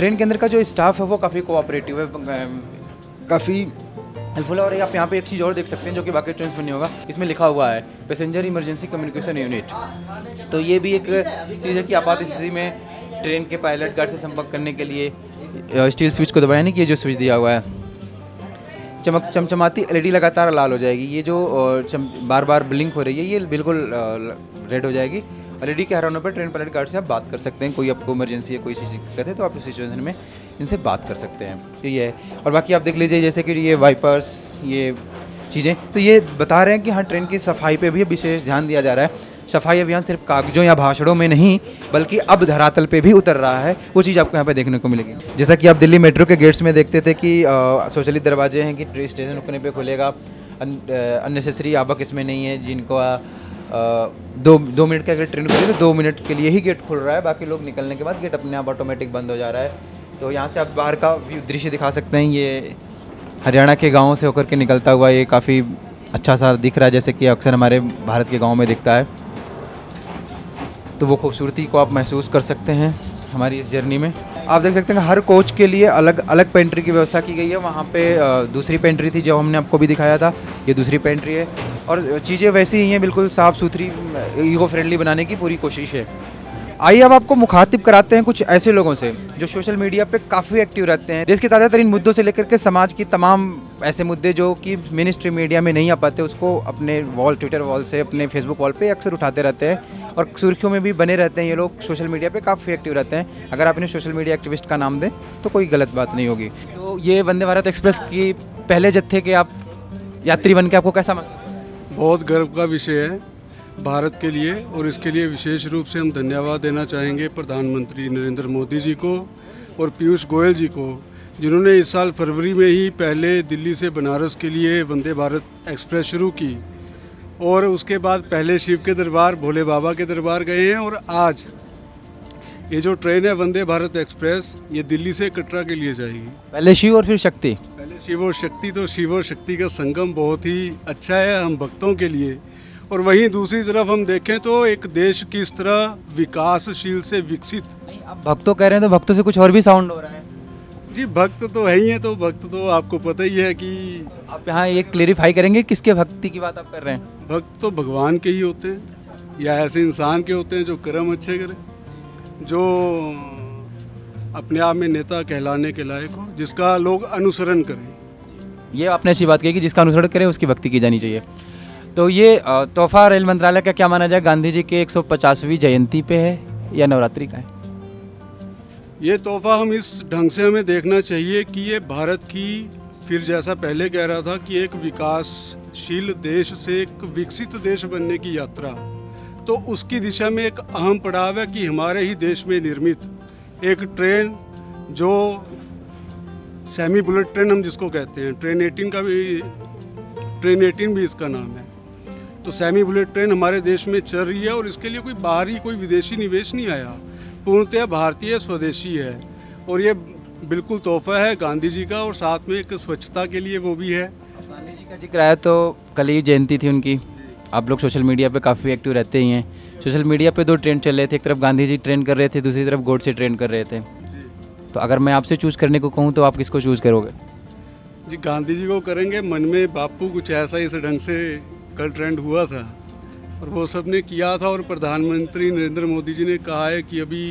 Train के अंदर का जो स्टाफ है वो काफ़ी कोऑपरेटिव है, काफ़ी हेल्पफुल है। और आप यहाँ पे एक चीज़ और देख सकते हैं जो कि बाकी ट्रेन में नहीं होगा, इसमें लिखा हुआ है पैसेंजर इमरजेंसी कम्युनिकेशन यूनिट। तो ये भी एक चीज़ है कि आपात स्थिति में ट्रेन के पायलट गार्ड से संपर्क करने के लिए स्टील स्विच को दबाया नहीं कि ये जो स्विच दिया हुआ है। चमचमाती एलईडी लगातार लाल हो जाएगी, ये जो बार बार ब्लिंक हो रही है ये बिल्कुल रेड हो जाएगी। एलईडी के हर होने पर ट्रेन पायलट गार्ड से आप बात कर सकते हैं, कोई आपको इमरजेंसी है, कोई चीज़ दिक्कत है तो आप उस सिचुएशन में इनसे बात कर सकते हैं। तो ये है, और बाकी आप देख लीजिए जैसे कि ये वाइपर्स, ये चीज़ें तो ये बता रहे हैं कि हाँ ट्रेन की सफाई पे भी विशेष ध्यान दिया जा रहा है। सफाई अभियान सिर्फ कागजों या भाषणों में नहीं बल्कि अब धरातल पे भी उतर रहा है, वो चीज़ आपको यहाँ पे देखने को मिलेगी। जैसा कि आप दिल्ली मेट्रो के गेट्स में देखते थे कि स्वचालित दरवाजे हैं कि स्टेशन रुकने पर खुलेगा, अननेसेसरी आवक इसमें नहीं है। जिनको दो मिनट के अगर ट्रेन खुली तो 2 मिनट के लिए ही गेट खुल रहा है, बाकी लोग निकलने के बाद गेट अपने आप ऑटोमेटिक बंद हो जा रहा है। तो यहाँ से आप बाहर का व्यू दृश्य दिखा सकते हैं, ये हरियाणा के गाँव से होकर के निकलता हुआ ये काफ़ी अच्छा सा दिख रहा है, जैसे कि अक्सर हमारे भारत के गाँव में दिखता है। तो वो खूबसूरती को आप महसूस कर सकते हैं हमारी इस जर्नी में। आप देख सकते हैं हर कोच के लिए अलग अलग पेंट्री की व्यवस्था की गई है। वहाँ पे दूसरी पेंट्री थी जो हमने आपको भी दिखाया था, ये दूसरी पेंट्री है। और चीज़ें वैसी ही हैं, बिल्कुल साफ़ सुथरी, ईको फ्रेंडली बनाने की पूरी कोशिश है। आइए अब आपको मुखातिब कराते हैं कुछ ऐसे लोगों से जो सोशल मीडिया पे काफ़ी एक्टिव रहते हैं। देश के ताज़ा तरीन मुद्दों से लेकर के समाज की तमाम ऐसे मुद्दे जो कि मेन स्ट्रीम मीडिया में नहीं आ पाते, उसको अपने वॉल, ट्विटर वॉल से, अपने फेसबुक वॉल पे अक्सर उठाते रहते हैं और सुर्खियों में भी बने रहते हैं। ये लोग सोशल मीडिया पे काफ़ी एक्टिव रहते हैं। अगर आप इन्हें सोशल मीडिया एक्टिविस्ट का नाम दें तो कोई गलत बात नहीं होगी। तो ये वंदे भारत एक्सप्रेस की पहले जत्थे के आप यात्री बन के आपको कैसा महसूस? बहुत गर्व का विषय है भारत के लिए, और इसके लिए विशेष रूप से हम धन्यवाद देना चाहेंगे प्रधानमंत्री नरेंद्र मोदी जी को और पीयूष गोयल जी को, जिन्होंने इस साल फरवरी में ही पहले दिल्ली से बनारस के लिए वंदे भारत एक्सप्रेस शुरू की, और उसके बाद पहले शिव के दरबार, भोले बाबा के दरबार गए हैं, और आज ये जो ट्रेन है वंदे भारत एक्सप्रेस ये दिल्ली से कटरा के लिए जाएगी। पहले शिव और फिर शक्ति, पहले शिव और शक्ति। तो शिव और शक्ति का संगम बहुत ही अच्छा है हम भक्तों के लिए। और वहीं दूसरी तरफ हम देखें तो एक देश की इस तरह विकासशील से विकसित, आप भक्तों कह रहे हैं तो भक्तों से कुछ और भी साउंड हो रहा है जी। भक्त तो है ही है, तो भक्त तो आपको पता ही है कि आप यहाँ ये क्लेरिफाई करेंगे किसके भक्ति की बात आप कर रहे हैं? भक्त तो भगवान के ही होते हैं या ऐसे इंसान के होते हैं जो कर्म अच्छे करें, जो अपने आप में नेता कहलाने के लायक हो, जिसका लोग अनुसरण करें। ये आपने अच्छी बात कही कि जिसका अनुसरण करें उसकी भक्ति की जानी चाहिए। तो ये तोहफा रेल मंत्रालय का क्या माना जाए, गांधी जी के 150वीं जयंती पे है या नवरात्रि का है? ये तोहफा हम इस ढंग से हमें देखना चाहिए कि ये भारत की, फिर जैसा पहले कह रहा था कि एक विकासशील देश से एक विकसित देश बनने की यात्रा, तो उसकी दिशा में एक अहम पड़ाव है कि हमारे ही देश में निर्मित एक ट्रेन जो सेमी बुलेट ट्रेन हम जिसको कहते हैं, ट्रेन 18 भी इसका नाम है। तो सेमी बुलेट ट्रेन हमारे देश में चल रही है और इसके लिए कोई बाहरी, कोई विदेशी निवेश नहीं आया, पूर्णतः भारतीय स्वदेशी है। और ये बिल्कुल तोहफा है गांधी जी का, और साथ में एक स्वच्छता के लिए वो भी है। गांधी जी का जिक्र आया तो कल ही जयंती थी उनकी। आप लोग सोशल मीडिया पे काफ़ी एक्टिव रहते ही हैं। सोशल मीडिया पे 2 ट्रेंड चल रहे थे, एक तरफ गांधी जी ट्रेंड कर रहे थे, दूसरी तरफ गोडसे ट्रेंड कर रहे थे। तो अगर मैं आपसे चूज़ करने को कहूँ तो आप किसको चूज़ करोगे? जी गांधी जी को करेंगे। मन में बापू कुछ ऐसा इस ढंग से कल ट्रेंड हुआ था और वो सब ने किया था, और प्रधानमंत्री नरेंद्र मोदी जी ने कहा है कि अभी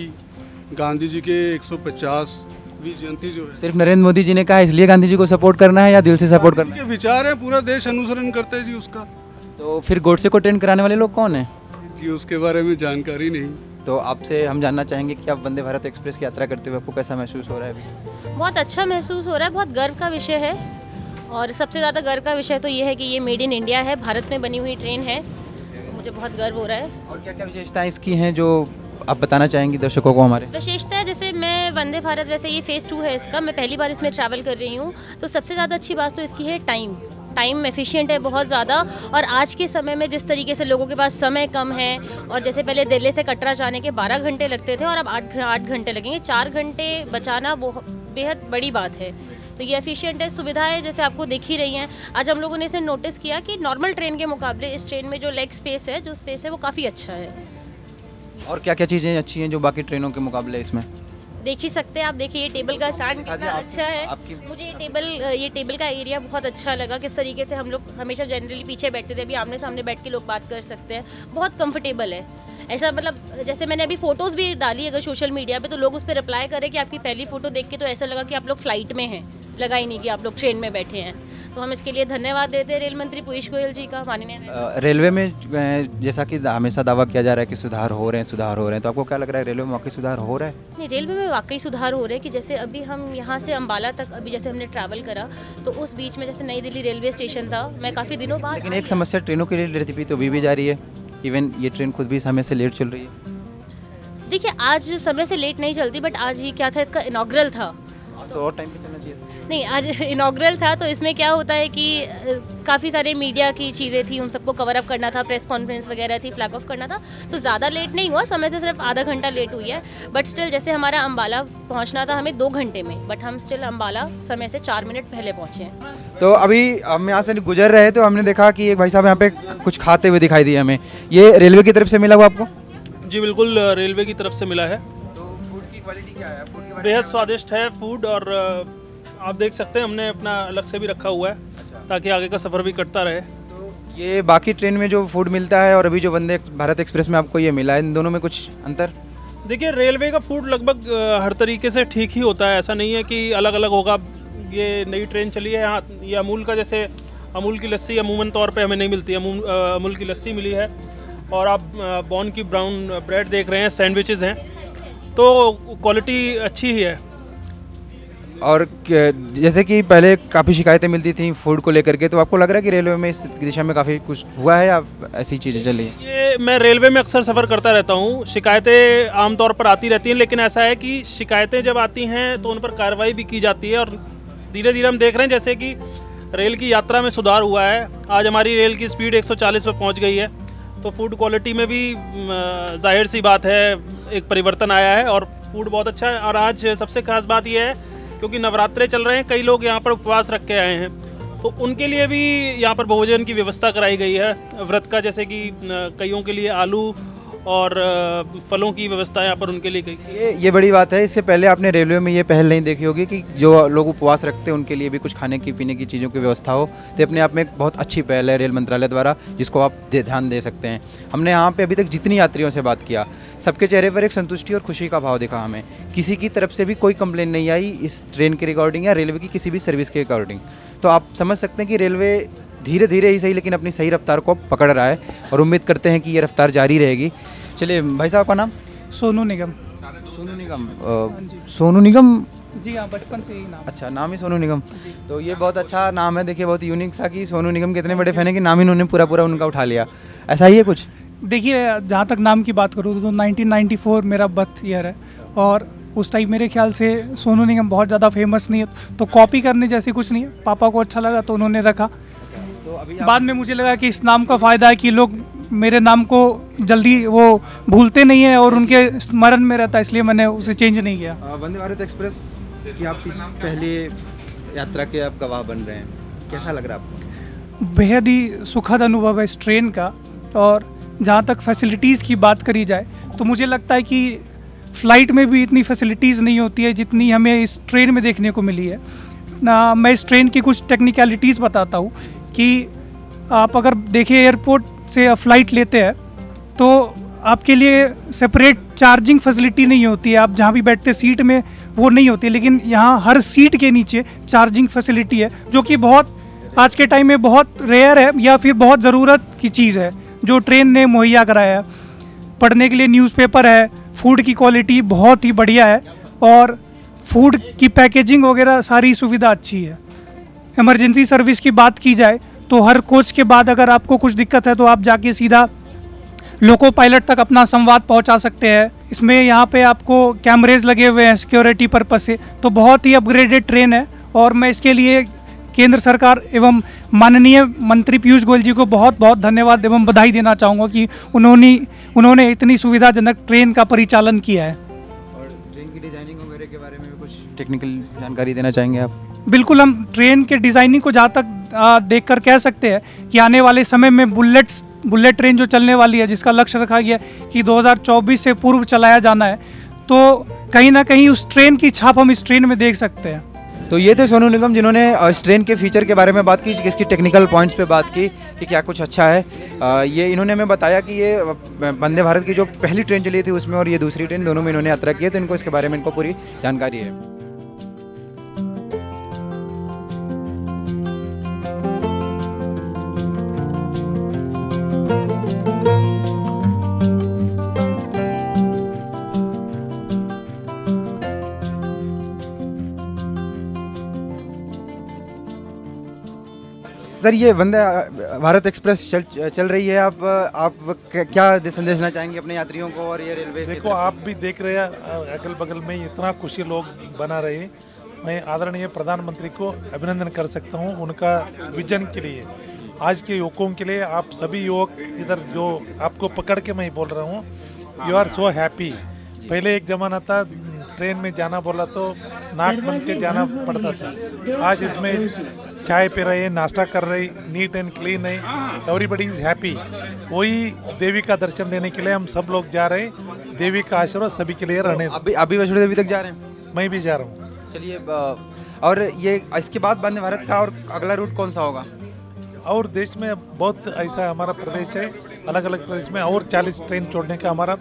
गांधी जी के 150वीं जयंती जो है, सिर्फ नरेंद्र मोदी जी ने कहा इसलिए गांधी जी को सपोर्ट करना है या दिल से सपोर्ट करना है? विचार है, पूरा देश अनुसरण करता है जी उसका। तो फिर गोडसे को ट्रेंड कराने वाले लोग कौन है जी, उसके बारे में जानकारी नहीं। तो आपसे हम जानना चाहेंगे कि आप वंदे भारत एक्सप्रेस की यात्रा करते हुए आपको कैसा महसूस हो रहा है? बहुत अच्छा महसूस हो रहा है, बहुत गर्व का विषय है। और सबसे ज़्यादा गर्व का विषय तो ये है कि ये मेड इन इंडिया है, भारत में बनी हुई ट्रेन है। मुझे बहुत गर्व हो रहा है। और क्या क्या विशेषताएं इसकी हैं जो आप बताना चाहेंगी दर्शकों को? हमारे विशेषता जैसे मैं वंदे भारत, वैसे ये फेज़ 2 है इसका, मैं पहली बार इसमें ट्रैवल कर रही हूँ। तो सबसे ज़्यादा अच्छी बात तो इसकी है टाइम एफिशिएंट है बहुत ज़्यादा। और आज के समय में जिस तरीके से लोगों के पास समय कम है, और जैसे पहले दिल्ली से कटरा जाने के 12 घंटे लगते थे और अब 8 घंटे लगेंगे, 4 घंटे बचाना बेहद बड़ी बात है। तो ये एफिशिएंट है, सुविधाएं जैसे आपको दिख ही रही हैं। आज हम लोगों ने इसे नोटिस किया कि नॉर्मल ट्रेन के मुकाबले इस ट्रेन में जो लेग स्पेस है, जो स्पेस है, वो काफ़ी अच्छा है। और क्या क्या चीज़ें अच्छी हैं जो बाकी ट्रेनों के मुकाबले इसमें? देख ही सकते हैं आप। देखिए ये टेबल का स्टैंड कितना अच्छा है। मुझे ये टेबल का एरिया बहुत अच्छा लगा। किस तरीके से हम लोग हमेशा जनरली पीछे बैठते थे, अभी आमने सामने बैठ के लोग बात कर सकते हैं। बहुत कंफर्टेबल है ऐसा, मतलब जैसे मैंने अभी फ़ोटोज़ भी डाली अगर सोशल मीडिया पे, तो लोग उस पर रिप्लाई करें कि आपकी पहली फ़ोटो देख के तो ऐसा लगा कि आप लोग फ्लाइट में हैं, लगा ही नहीं कि आप लोग ट्रेन में बैठे हैं। तो हम इसके लिए धन्यवाद देते हैं रेल मंत्री पीयूष गोयल जी का, माननीय। रेलवे में जैसा कि हमेशा दावा किया जा रहा है कि सुधार हो रहे हैं, तो आपको क्या लग रहा है रेलवे में वाकई सुधार हो रहा है? नहीं, रेलवे में वाकई सुधार हो रहे हैं कि जैसे अभी हम यहाँ से अम्बाला तक अभी जैसे हमने ट्रैवल करा, तो उस बीच में जैसे नई दिल्ली रेलवे स्टेशन था, मैं काफ़ी दिनों बाद। लेकिन एक समस्या ट्रेनों के लिए रहती थी, तो अभी भी जा रही है। इवन ये ट्रेन खुद भी समय से लेट चल रही है। देखिए आज समय से लेट नहीं चलती, बट आज ये क्या था, इसका इनॉग्रल था, तो और टाइम पे चलना चाहिए था। नहीं, आज इनॉग्रल था, तो इसमें क्या होता है कि काफ़ी सारे मीडिया की चीज़ें थी, उन सबको कवर अप करना था, प्रेस कॉन्फ्रेंस वगैरह थी, फ्लैग ऑफ करना था, तो ज़्यादा लेट नहीं हुआ, समय से सिर्फ आधा घंटा लेट हुई है। बट स्टिल जैसे हमारा अम्बाला पहुंचना था हमें 2 घंटे में, बट हम स्टिल अम्बाला समय से 4 मिनट पहले पहुँचे हैं। तो अभी हम यहाँ से गुजर रहे तो हमने देखा कि एक भाई साहब यहाँ पे कुछ खाते हुए दिखाई दिए हमें। ये रेलवे की तरफ से मिला हुआ आपको? जी बिल्कुल, रेलवे की तरफ से मिला है। क्वालिटी क्या है? बेहद स्वादिष्ट है फूड, और आप देख सकते हैं हमने अपना अलग से भी रखा हुआ है। अच्छा। ताकि आगे का सफ़र भी कटता रहे। तो ये बाकी ट्रेन में जो फूड मिलता है और अभी जो वंदे भारत एक्सप्रेस में आपको ये मिला है, इन दोनों में कुछ अंतर? देखिए रेलवे का फूड लगभग हर तरीके से ठीक ही होता है, ऐसा नहीं है कि अलग अलग होगा। ये नई ट्रेन चली है यहाँ, ये अमूल का, जैसे अमूल की लस्सी अमूमन तौर पर हमें नहीं मिलती, अमूल की लस्सी मिली है। और आप बॉर्न की ब्राउन ब्रेड देख रहे हैं, सैंडविचेज़ हैं, तो क्वालिटी अच्छी ही है। और जैसे कि पहले काफ़ी शिकायतें मिलती थी फूड को लेकर के, तो आपको लग रहा है कि रेलवे में इस दिशा में काफ़ी कुछ हुआ है या ऐसी चीज़ें चल रही हैं? ये मैं रेलवे में अक्सर सफ़र करता रहता हूँ, शिकायतें आमतौर पर आती रहती हैं, लेकिन ऐसा है कि शिकायतें जब आती हैं तो उन पर कार्रवाई भी की जाती है। और धीरे धीरे हम देख रहे हैं जैसे कि रेल की यात्रा में सुधार हुआ है। आज हमारी रेल की स्पीड 140 पर पहुँच गई है, तो फूड क्वालिटी में भी जाहिर सी बात है एक परिवर्तन आया है और फूड बहुत अच्छा है। और आज सबसे खास बात यह है क्योंकि नवरात्रे चल रहे हैं, कई लोग यहाँ पर उपवास रख के आए हैं, तो उनके लिए भी यहाँ पर भोजन की व्यवस्था कराई गई है व्रत का, जैसे कि कईयों के लिए आलू और फलों की व्यवस्था यहाँ पर उनके लिए की। ये बड़ी बात है, इससे पहले आपने रेलवे में ये पहल नहीं देखी होगी कि जो लोग उपवास रखते हैं उनके लिए भी कुछ खाने की पीने की चीज़ों की व्यवस्था हो, तो अपने आप में एक बहुत अच्छी पहल है रेल मंत्रालय द्वारा, जिसको आप ध्यान दे सकते हैं। हमने यहाँ पे अभी तक जितनी यात्रियों से बात किया, सबके चेहरे पर एक संतुष्टि और खुशी का भाव दिखा हमें। किसी की तरफ से भी कोई कंप्लेन नहीं आई इस ट्रेन के रिगार्डिंग या रेलवे की किसी भी सर्विस के रिगार्डिंग। तो आप समझ सकते हैं कि रेलवे धीरे धीरे ही सही लेकिन अपनी सही रफ्तार को पकड़ रहा है, और उम्मीद करते हैं कि ये रफ्तार जारी रहेगी। चलिए भाई साहब, आपका नाम? सोनू निगम। सोनू निगम जी हाँ, बचपन से ही नाम। अच्छा, नाम ही सोनू निगम, तो ये बहुत अच्छा नाम है। देखिए बहुत यूनिक सा कि सोनू निगम कितने बड़े फ़ैन है कि नाम इन्होंने पूरा उनका उठा लिया, ऐसा ही है कुछ। देखिए जहाँ तक नाम की बात करूँ तो 1994 मेरा बर्थ ईयर है, और उस टाइम मेरे ख्याल से सोनू निगम बहुत ज़्यादा फेमस नहीं है, तो कॉपी करने जैसे कुछ नहीं है। पापा को अच्छा लगा तो उन्होंने रखा। तो बाद में मुझे लगा कि इस नाम का फ़ायदा है कि लोग मेरे नाम को जल्दी वो भूलते नहीं है और उनके स्मरण में रहता है, इसलिए मैंने उसे चेंज नहीं किया। वंदे भारत एक्सप्रेस की आपकी पहली यात्रा के आप गवाह बन रहे हैं, कैसा लग रहा है आपको? बेहद ही सुखद अनुभव है इस ट्रेन का। और जहाँ तक फैसिलिटीज़ की बात करी जाए तो मुझे लगता है कि फ़्लाइट में भी इतनी फैसिलिटीज़ नहीं होती है जितनी हमें इस ट्रेन में देखने को मिली है ना। मैं इस ट्रेन की कुछ टेक्निकलिटीज़ बताता हूँ कि आप अगर देखें एयरपोर्ट से फ़्लाइट लेते हैं तो आपके लिए सेपरेट चार्जिंग फैसिलिटी नहीं होती है, आप जहाँ भी बैठते सीट में वो नहीं होती, लेकिन यहाँ हर सीट के नीचे चार्जिंग फैसिलिटी है, जो कि बहुत आज के टाइम में बहुत रेयर है या फिर बहुत ज़रूरत की चीज़ है जो ट्रेन ने मुहैया कराया है। पढ़ने के लिए न्यूज़पेपर है, फूड की क्वालिटी बहुत ही बढ़िया है और फूड की पैकेजिंग वगैरह सारी सुविधा अच्छी है। इमरजेंसी सर्विस की बात की जाए तो हर कोच के बाद अगर आपको कुछ दिक्कत है तो आप जाके सीधा लोको पायलट तक अपना संवाद पहुंचा सकते हैं। इसमें यहाँ पे आपको कैमरेज लगे हुए हैं सिक्योरिटी पर्पस से, तो बहुत ही अपग्रेडेड ट्रेन है। और मैं इसके लिए केंद्र सरकार एवं माननीय मंत्री पीयूष गोयल जी को बहुत बहुत धन्यवाद एवं बधाई देना चाहूँगा कि उन्होंने इतनी सुविधाजनक ट्रेन का परिचालन किया है। और ट्रेन की डिज़ाइनिंग वगैरह के बारे में कुछ टेक्निकल जानकारी देना चाहेंगे आप? बिल्कुल, हम ट्रेन के डिज़ाइनिंग को जहाँ तक देखकर कह सकते हैं कि आने वाले समय में बुलेट ट्रेन जो चलने वाली है, जिसका लक्ष्य रखा गया है कि 2024 से पूर्व चलाया जाना है, तो कहीं ना कहीं उस ट्रेन की छाप हम इस ट्रेन में देख सकते हैं। तो ये थे सोनू निगम जिन्होंने इस ट्रेन के फीचर के बारे में बात की, इसकी टेक्निकल पॉइंट्स पे बात की कि क्या कुछ अच्छा है। ये इन्होंने हमें बताया कि ये वंदे भारत की जो पहली ट्रेन चली थी उसमें और ये दूसरी ट्रेन, दोनों में इन्होंने यात्रा की है, तो इनको इसके बारे में इनको पूरी जानकारी है। सर, ये वंदे भारत एक्सप्रेस चल रही है, आप क्या संदेश देना चाहेंगे अपने यात्रियों को? और ये रेलवे देखो, आप भी देख रहे हैं अगल बगल में इतना खुशी लोग बना रहे हैं। मैं आदरणीय प्रधानमंत्री को अभिनंदन कर सकता हूँ उनका विजन के लिए, आज के युवकों के लिए। आप सभी युवक इधर जो आपको पकड़ के मैं बोल रहा हूँ, यू आर सो हैप्पी। पहले एक ज़माना था ट्रेन में जाना बोला तो नाक बन के जाना पड़ता था, आज इसमें चाय पी रहे हैं, नाश्ता कर रहे हैं, नीट एंड क्लीन है, एवरीबडी इज़ हैप्पी। वही देवी का दर्शन देने के लिए हम सब लोग जा रहे हैं, देवी का आशीर्वाद सभी के लिए रहने। अभी वैष्णो देवी तक जा रहे हैं, मैं भी जा रहा हूँ। चलिए, और ये इसके बाद वंदे भारत का और अगला रूट कौन सा होगा? और देश में बहुत ऐसा हमारा प्रदेश है, अलग अलग प्रदेश में और 40 ट्रेन छोड़ने का हमारा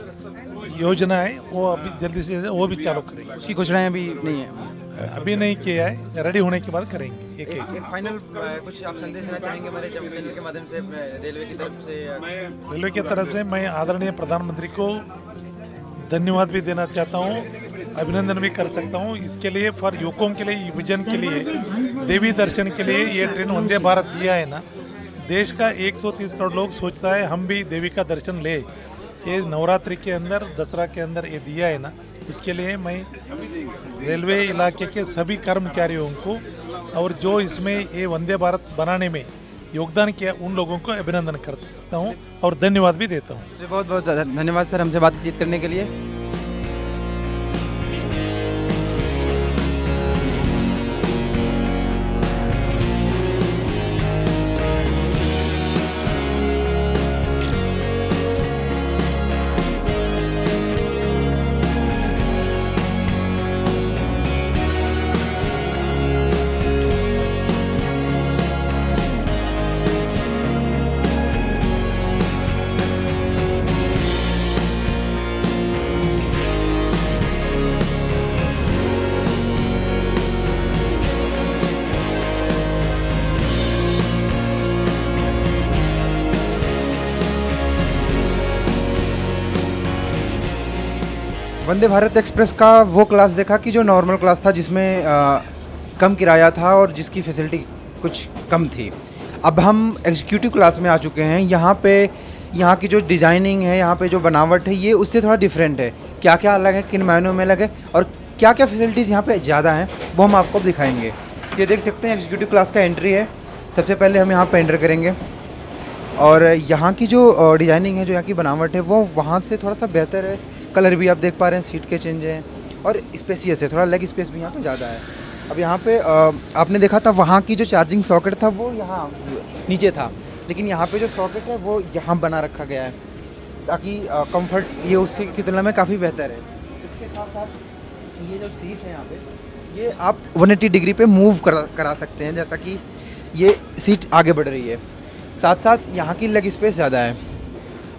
योजना है, वो अभी जल्दी से वो भी चालू करेंगे। उसकी घोषणाएं अभी नहीं है, अभी नहीं किया है, रेडी होने के बाद करेंगे। एक फाइनल कुछ आप संदेश देना चाहेंगे हमारे चैनल के माध्यम से रेलवे की तरफ से? मैं आदरणीय प्रधानमंत्री को धन्यवाद भी देना चाहता हूँ, अभिनंदन भी कर सकता हूँ इसके लिए, फॉर युवकों के लिए, विजन के लिए, देवी दर्शन के लिए ये ट्रेन वंदे भारत दिया है ना। देश का 130 करोड़ लोग सोचता है हम भी देवी का दर्शन ले, ये नवरात्रि के अंदर, दसरा के अंदर ये दिया है ना, उसके लिए मैं रेलवे इलाके के सभी कर्मचारियों को और जो इसमें ये वंदे भारत बनाने में योगदान किया उन लोगों को अभिनंदन करता हूँ और धन्यवाद भी देता हूँ। बहुत बहुत धन्यवाद सर हमसे बातचीत करने के लिए। वंदे भारत एक्सप्रेस का वो क्लास देखा कि जो नॉर्मल क्लास था, जिसमें कम किराया था और जिसकी फैसिलिटी कुछ कम थी। अब हम एग्जीक्यूटिव क्लास में आ चुके हैं। यहाँ की जो डिज़ाइनिंग है, यहाँ पे जो बनावट है, ये उससे थोड़ा डिफरेंट है। क्या क्या अलग है, किन मायनों में अलग है और क्या क्या फैसिलिटीज़ यहाँ पे ज़्यादा हैं, वो हम आपको दिखाएँगे। ये देख सकते हैं एग्जीक्यूटिव क्लास का एंट्री है। सबसे पहले हम यहाँ पर एंटर करेंगे और यहाँ की जो डिज़ाइनिंग है, जो यहाँ की बनावट है, वो वहाँ से थोड़ा सा बेहतर है। कलर भी आप देख पा रहे हैं, सीट के चेंज हैं और स्पेसियस है, थोड़ा लेग स्पेस भी यहाँ पे ज़्यादा है। अब यहाँ पे आपने देखा था वहाँ की जो चार्जिंग सॉकेट था वो यहाँ नीचे था, लेकिन यहाँ पे जो सॉकेट है वो यहाँ बना रखा गया है ताकि कंफर्ट ये उससे की तुलना में काफ़ी बेहतर है। इसके साथ साथ ये जो सीट है यहाँ पर, ये आप 180 डिग्री पर मूव करा सकते हैं, जैसा कि ये सीट आगे बढ़ रही है। साथ साथ यहाँ की लेग स्पेस ज़्यादा है।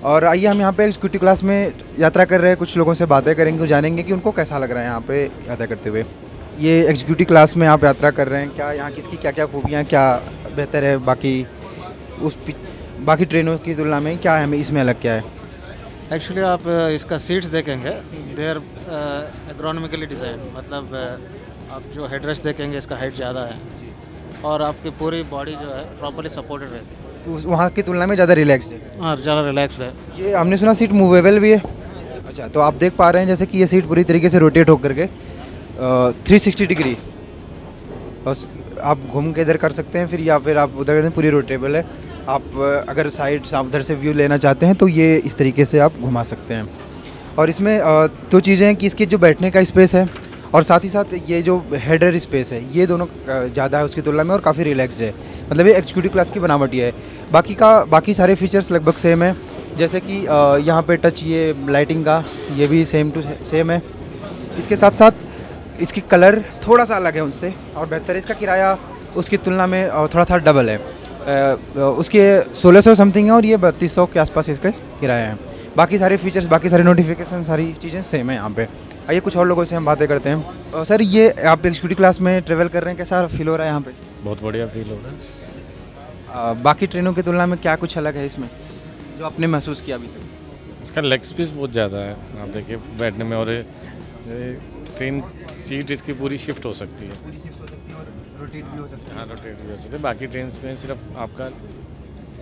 और आइए हम यहाँ पे एग्जीक्यूटिव क्लास में यात्रा कर रहे हैं, कुछ लोगों से बातें करेंगे, जानेंगे कि उनको कैसा लग रहा है यहाँ पे यात्रा करते हुए। ये एग्जीक्यूटिव क्लास में आप यात्रा कर रहे हैं, क्या यहाँ किसकी क्या क्या खूबियाँ, क्या बेहतर है बाकी ट्रेनों की तुलना में, क्या है इसमें अलग, क्या है? एक्चुअली आप इसका सीट्स देखेंगे, देयर एग्रोनॉमिकली डिज़ाइन, मतलब आप जो हेडरेस्ट देखेंगे इसका हाइट ज़्यादा है और आपकी पूरी बॉडी जो है प्रॉपरली सपोर्टेड रहती है। वहाँ की तुलना में ज़्यादा रिलैक्स है। हाँ, ज़्यादा रिलैक्स है। ये हमने सुना सीट मूवेबल भी है। अच्छा, तो आप देख पा रहे हैं जैसे कि ये सीट पूरी तरीके से रोटेट होकर के 360 डिग्री आप घूम के इधर कर सकते हैं, फिर या फिर आप उधर करते, पूरी रोटेबल है। आप अगर साइड से उधर से व्यू लेना चाहते हैं तो ये इस तरीके से आप घुमा सकते हैं। और इसमें दो चीज़ें हैं कि इसकी जो बैठने का स्पेस है और साथ ही साथ ये जो हेडर स्पेस है, ये दोनों ज़्यादा है उसकी तुलना में और काफ़ी रिलैक्स है। मतलब ये एग्जीक्यूटिव क्लास की बनावट ये है। बाकी सारे फीचर्स लगभग सेम है, जैसे कि यहाँ पे टच, ये लाइटिंग का, ये भी सेम टू सेम है। इसके साथ साथ इसकी कलर थोड़ा सा अलग है उससे और बेहतर है। इसका किराया उसकी तुलना में थोड़ा सा डबल है, उसके 1600 समथिंग है और ये 3200 के आसपास इसका किराया है। बाकी सारे फीचर्स, बाकी सारे नोटिफिकेशन, सारी चीज़ें सेम है यहाँ पे। आइए कुछ और लोगों से हम बातें करते हैं। सर ये आप एग्जीक्यूटिव क्लास में ट्रेवल कर रहे हैं, कैसा फील हो रहा है यहाँ पे? बहुत बढ़िया फील हो रहा है। बाकी ट्रेनों की तुलना में क्या कुछ अलग है इसमें जो आपने महसूस किया अभी तक? इसका लेग स्पेस बहुत ज़्यादा है आप देखिए बैठने में, और ट्रेन सीट इसकी पूरी शिफ्ट हो सकती है, रोटेट भी हो सकती है। हाँ रोटेट भी हो सकती है, बाकी ट्रेन में सिर्फ आपका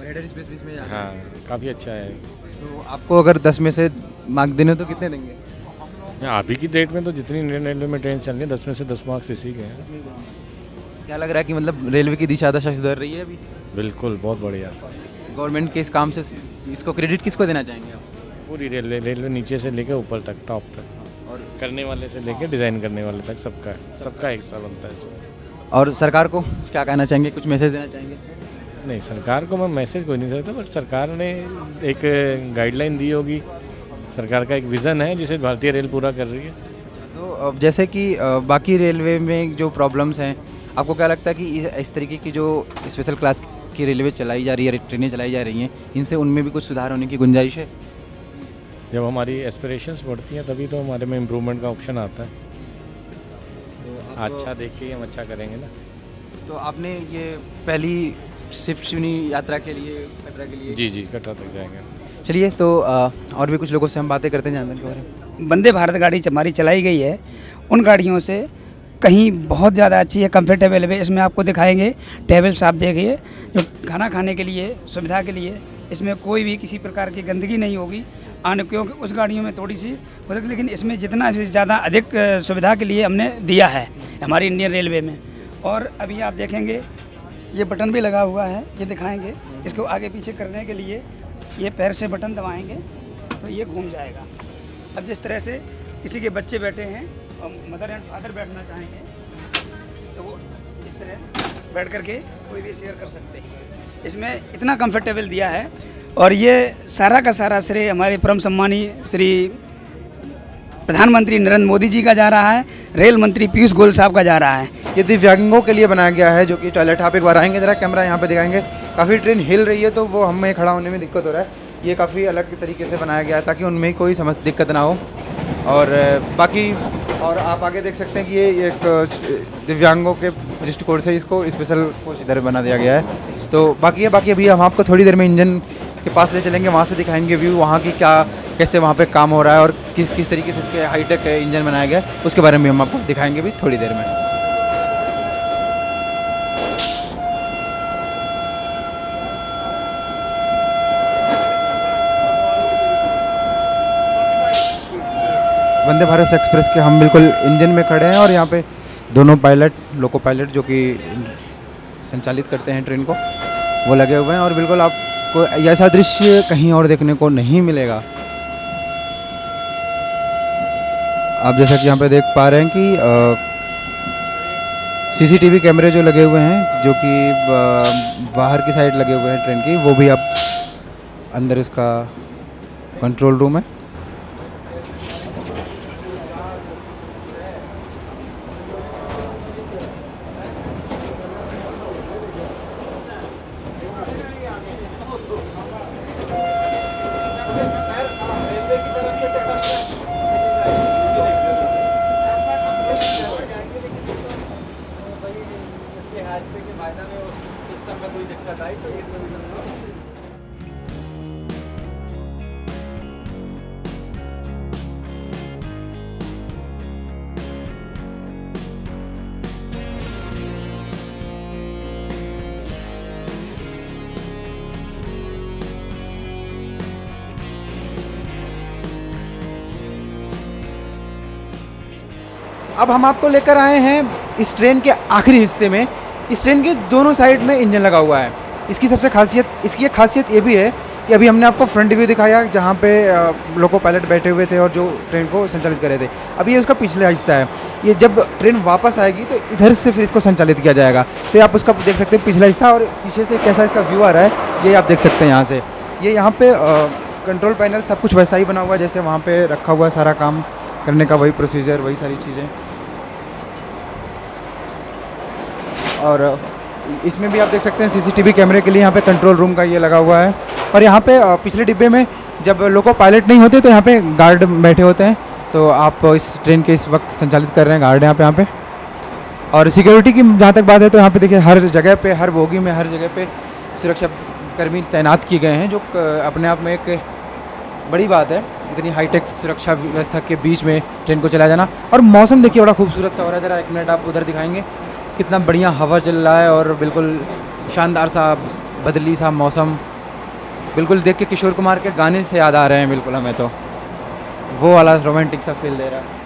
हेडर स्पेस भी इसमें। हाँ काफ़ी अच्छा है। तो आपको अगर 10 में से मार्क देने तो कितने देंगे? अभी की डेट में तो जितनी इंडियन रेलवे में ट्रेन चल रही है 10 में से 10 मार्क्स इसी के हैं। क्या लग रहा है कि मतलब रेलवे की दिशा दशा सुधर रही है अभी? बिल्कुल, बहुत बढ़िया। गवर्नमेंट के इस काम से इसको क्रेडिट किसको देना चाहेंगे आप? पूरी रेलवे नीचे से लेकर ऊपर तक, टॉप तक, और करने वाले से लेकर डिज़ाइन करने वाले तक सबका एक हिस्सा बनता है इसमें। और सरकार को क्या कहना चाहेंगे, कुछ मैसेज देना चाहेंगे? नहीं, सरकार को मैं मैसेज कोई नहीं सकता, बट सरकार ने एक गाइडलाइन दी होगी, सरकार का एक विज़न है जिसे भारतीय रेल पूरा कर रही है। तो जैसे कि बाकी रेलवे में जो प्रॉब्लम्स हैं, आपको क्या लगता है कि इस तरीके की जो स्पेशल क्लास की रेलवे चलाई जा रही है, ट्रेनें चलाई जा रही हैं, इनसे उनमें भी कुछ सुधार होने की गुंजाइश है? जब हमारी एस्पिरेशंस बढ़ती हैं तभी तो हमारे में इम्प्रूवमेंट का ऑप्शन आता है, तो अच्छा देख के हम अच्छा करेंगे ना। तो आपने ये पहली शिफ्ट चुनी यात्रा के लिए, कटरा के लिए? जी जी, कटरा तक जाएंगे। चलिए तो और भी कुछ लोगों से हम बातें करते हैं, जानते हैं बारे में। वंदे भारत गाड़ी हमारी चलाई गई है, उन गाड़ियों से कहीं बहुत ज़्यादा अच्छी है, कंफर्टेबल है। इसमें आपको दिखाएंगे टेबल्स, आप देखिए जो खाना खाने के लिए सुविधा के लिए, इसमें कोई भी किसी प्रकार की गंदगी नहीं होगी आने, क्योंकि उस गाड़ियों में थोड़ी सी होती, लेकिन इसमें जितना ज़्यादा अधिक सुविधा के लिए हमने दिया है हमारी इंडियन रेलवे में। और अभी आप देखेंगे ये बटन भी लगा हुआ है, ये दिखाएंगे, इसको आगे पीछे करने के लिए ये पैर से बटन दबाएंगे तो ये घूम जाएगा। अब जिस तरह से किसी के बच्चे बैठे हैं और मदर एंड फादर बैठना चाहेंगे तो वो इस तरह बैठ करके कोई भी शेयर कर सकते हैं। इसमें इतना कंफर्टेबल दिया है, और ये सारा का सारा श्रेय हमारे परम सम्मानीय श्री प्रधानमंत्री नरेंद्र मोदी जी का जा रहा है, रेल मंत्री पीयूष गोयल साहब का जा रहा है। ये दिव्यांगों के लिए बनाया गया है जो कि टॉयलेट, आप एक बार आएंगे जरा कैमरा यहाँ पे दिखाएंगे, काफ़ी ट्रेन हिल रही है तो वो हमें खड़ा होने में दिक्कत हो रहा है, ये काफ़ी अलग तरीके से बनाया गया है ताकि उनमें कोई समस्या दिक्कत ना हो। और बाकी और आप आगे देख सकते हैं कि ये एक दिव्यांगों के दृष्टिकोण से इसको स्पेशल कोच इधर बना दिया गया है। तो बाकी अभी हम आपको थोड़ी देर में इंजन के पास ले चलेंगे, वहाँ से दिखाएंगे व्यू वहाँ की, क्या कैसे वहाँ पे काम हो रहा है और किस तरीके से इसके हाईटेक इंजन बनाया गया है, उसके बारे में हम आपको दिखाएंगे भी थोड़ी देर में। वंदे भारत एक्सप्रेस के हम बिल्कुल इंजन में खड़े हैं और यहाँ पे दोनों पायलट, लोको पायलट जो कि संचालित करते हैं ट्रेन को, वो लगे हुए हैं और बिल्कुल आपको ऐसा दृश्य कहीं और देखने को नहीं मिलेगा। आप जैसा कि यहाँ पे देख पा रहे हैं कि सीसीटीवी कैमरे जो लगे हुए हैं जो कि बाहर की साइड लगे हुए हैं ट्रेन की, वो भी आप अंदर इसका कंट्रोल रूम है। अब हम आपको लेकर आए हैं इस ट्रेन के आखिरी हिस्से में। इस ट्रेन के दोनों साइड में इंजन लगा हुआ है। इसकी सबसे खासियत, इसकी एक खासियत ये भी है कि अभी हमने आपको फ्रंट व्यू दिखाया जहाँ पे लोको पायलट बैठे हुए थे और जो ट्रेन को संचालित कर रहे थे, अभी ये उसका पिछला हिस्सा है। ये जब ट्रेन वापस आएगी तो इधर से फिर इसको संचालित किया जाएगा, तो आप उसका देख सकते हैं पिछला हिस्सा और पीछे से कैसा इसका व्यू आ रहा है, ये आप देख सकते हैं यहाँ से। ये यहाँ पर कंट्रोल पैनल सब कुछ वैसा ही बना हुआ है जैसे वहाँ पर रखा हुआ है, सारा काम करने का वही प्रोसीजर, वही सारी चीज़ें। और इसमें भी आप देख सकते हैं सीसीटीवी कैमरे के लिए यहाँ पे कंट्रोल रूम का ये लगा हुआ है। और यहाँ पे पिछले डिब्बे में जब लोको पायलट नहीं होते तो यहाँ पे गार्ड बैठे होते हैं, तो आप इस ट्रेन के इस वक्त संचालित कर रहे हैं गार्ड यहाँ पे। और सिक्योरिटी की जहाँ तक बात है तो यहाँ पे देखिए हर जगह पे, हर बोगी में, हर जगह पे सुरक्षाकर्मी तैनात किए गए हैं, जो अपने आप में एक बड़ी बात है। इतनी हाईटेक सुरक्षा व्यवस्था के बीच में ट्रेन को चलाया जाना। और मौसम देखिए बड़ा खूबसूरत सा हो रहा है, ज़रा एक मिनट आप उधर दिखाएंगे, कितना बढ़िया हवा चल रहा है और बिल्कुल शानदार सा बदली सा मौसम, बिल्कुल देख के किशोर कुमार के गाने से याद आ रहे हैं बिल्कुल हमें, तो वो वाला रोमांटिक सा फील दे रहा है।